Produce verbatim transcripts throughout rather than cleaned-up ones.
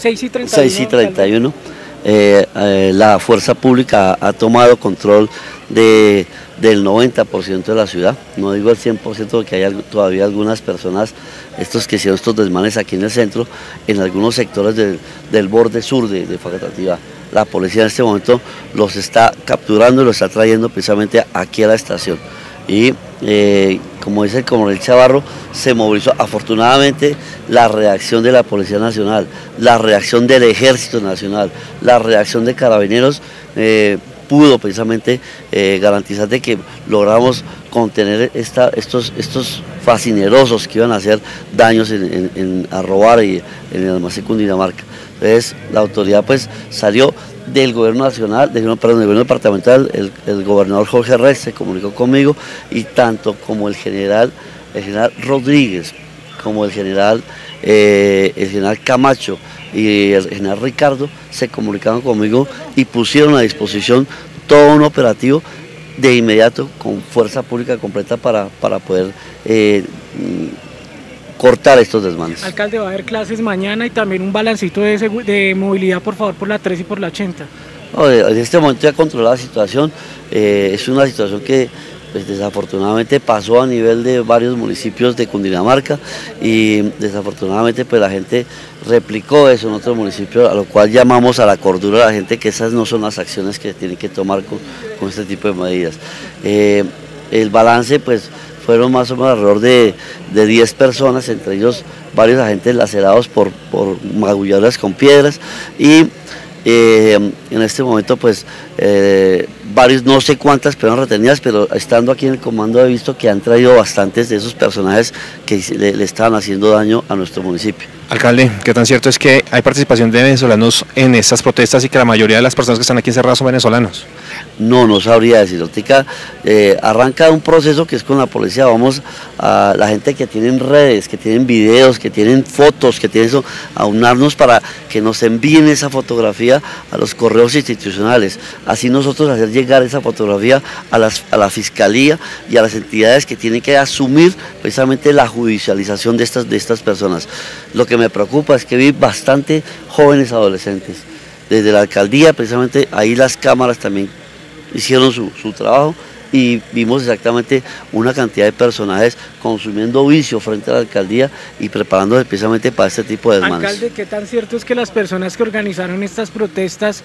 seis y treinta y uno. Eh, eh, la fuerza pública ha, ha tomado control de, del noventa por ciento de la ciudad, no digo el cien por ciento porque hay algo, todavía algunas personas, estos que hicieron estos desmanes aquí en el centro, en algunos sectores del, del borde sur de, de Facatativá. La policía en este momento los está capturando y los está trayendo precisamente aquí a la estación. Y eh, como dice el coronel Chavarro, se movilizó afortunadamente la reacción de la Policía Nacional, la reacción del Ejército Nacional, la reacción de Carabineros, eh, pudo precisamente eh, garantizar de que logramos contener esta, estos, estos fascinerosos que iban a hacer daños en, en, en, a robar y en el almacén Cundinamarca. Entonces la autoridad pues salió del gobierno nacional, del, perdón, del gobierno departamental. el, el gobernador Jorge Reyes se comunicó conmigo y tanto como el general, el general Rodríguez, como el general, eh, el general Camacho y el general Ricardo se comunicaron conmigo y pusieron a disposición todo un operativo de inmediato con fuerza pública completa para, para poder eh, cortar estos desmanes. Alcalde, va a haber clases mañana y también un balancito de, de movilidad, por favor, por la tres y por la ochenta. No, en este momento ya controlada la situación, eh, es una situación que pues, desafortunadamente pasó a nivel de varios municipios de Cundinamarca y desafortunadamente pues la gente replicó eso en otros municipios, a lo cual llamamos a la cordura a la gente que esas no son las acciones que tienen que tomar con, con este tipo de medidas. Eh, el balance pues fueron más o menos alrededor de, de diez personas, entre ellos varios agentes lacerados por, por magulladoras con piedras y eh, en este momento pues eh, varios, no sé cuántas personas retenidas, pero estando aquí en el comando he visto que han traído bastantes de esos personajes que le, le estaban haciendo daño a nuestro municipio. Alcalde, ¿qué tan cierto es que hay participación de venezolanos en estas protestas y que la mayoría de las personas que están aquí encerradas son venezolanos? No, no sabría decirlo. Tica, eh, arranca un proceso que es con la policía, vamos a la gente que tienen redes, que tienen videos, que tienen fotos, que tienen eso, a unarnos para que nos envíen esa fotografía a los correos institucionales, así nosotros hacer llegar esa fotografía a, las, a la fiscalía y a las entidades que tienen que asumir precisamente la judicialización de estas, de estas personas. Lo que me preocupa es que vi bastante jóvenes adolescentes, desde la alcaldía precisamente ahí las cámaras también hicieron su, su trabajo y vimos exactamente una cantidad de personajes consumiendo vicio frente a la alcaldía y preparándose precisamente para este tipo de desmanes. Alcalde, ¿qué tan cierto es que las personas que organizaron estas protestas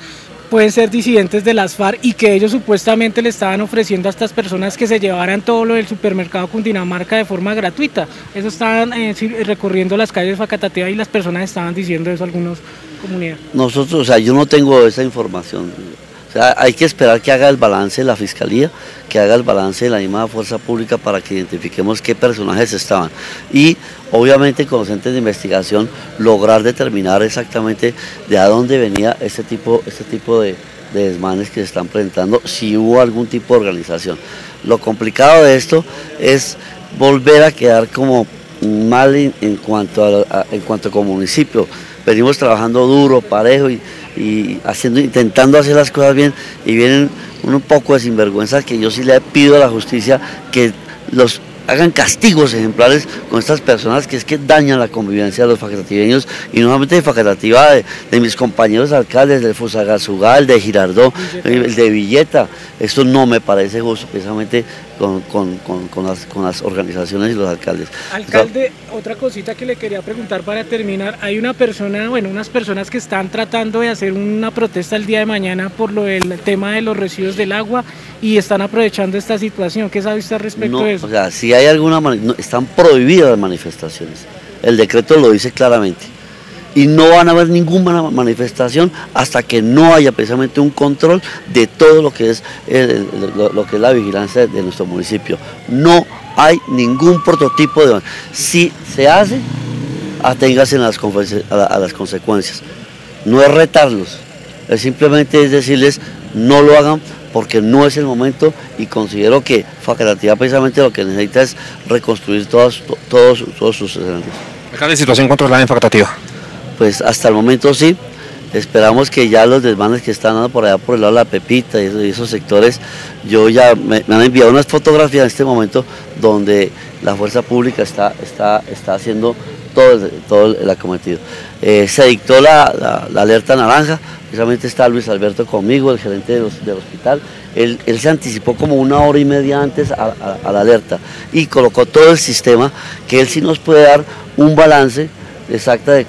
pueden ser disidentes de las FARC y que ellos supuestamente le estaban ofreciendo a estas personas que se llevaran todo lo del supermercado Cundinamarca de forma gratuita? Eso estaban eh, recorriendo las calles de Facatativá y las personas estaban diciendo eso a algunas comunidades. Nosotros, o sea, yo no tengo esa información. Hay que esperar que haga el balance la Fiscalía, que haga el balance de la misma fuerza pública para que identifiquemos qué personajes estaban. Y obviamente con los entes de investigación lograr determinar exactamente de a dónde venía este tipo, este tipo de, de desmanes que se están presentando, si hubo algún tipo de organización. Lo complicado de esto es volver a quedar como mal en, en cuanto a, a, en cuanto como municipio. Venimos trabajando duro, parejo y, y haciendo, intentando hacer las cosas bien y vienen un poco de sinvergüenza que yo sí le pido a la justicia que los hagan castigos ejemplares con estas personas que es que dañan la convivencia de los facatativeños y nuevamente de Facatativá, de, de mis compañeros alcaldes, del Fusagasugá, el de Girardot, el de Villeta. Esto no me parece justo precisamente Con, con, con, las, con las organizaciones y los alcaldes. Alcalde, o sea, otra cosita que le quería preguntar para terminar, hay una persona, bueno, unas personas que están tratando de hacer una protesta el día de mañana por lo del tema de los residuos del agua y están aprovechando esta situación. ¿Qué sabe usted respecto no, a eso? O sea, si hay alguna, no, están prohibidas las manifestaciones, el decreto lo dice claramente. Y no van a haber ninguna manifestación hasta que no haya precisamente un control de todo lo que es, el, lo, lo que es la vigilancia de nuestro municipio. No hay ningún prototipo de... Si se hace, aténgase a las, a, la, a las consecuencias. No es retarlos, es simplemente es decirles no lo hagan porque no es el momento y considero que Facatativá precisamente lo que necesita es reconstruir todos, todos, todos sus escenarios. ¿La situación controlada en Facatativá? Pues hasta el momento sí, esperamos que ya los desmanes que están dando por allá por el lado de la Pepita y esos, y esos sectores, yo ya me, me han enviado unas fotografías en este momento donde la fuerza pública está, está, está haciendo todo, todo el acometido. Eh, se dictó la, la, la alerta naranja, precisamente está Luis Alberto conmigo, el gerente de los, del hospital. Él, él se anticipó como una hora y media antes a, a, a la alerta y colocó todo el sistema que él sí nos puede dar un balance exacto de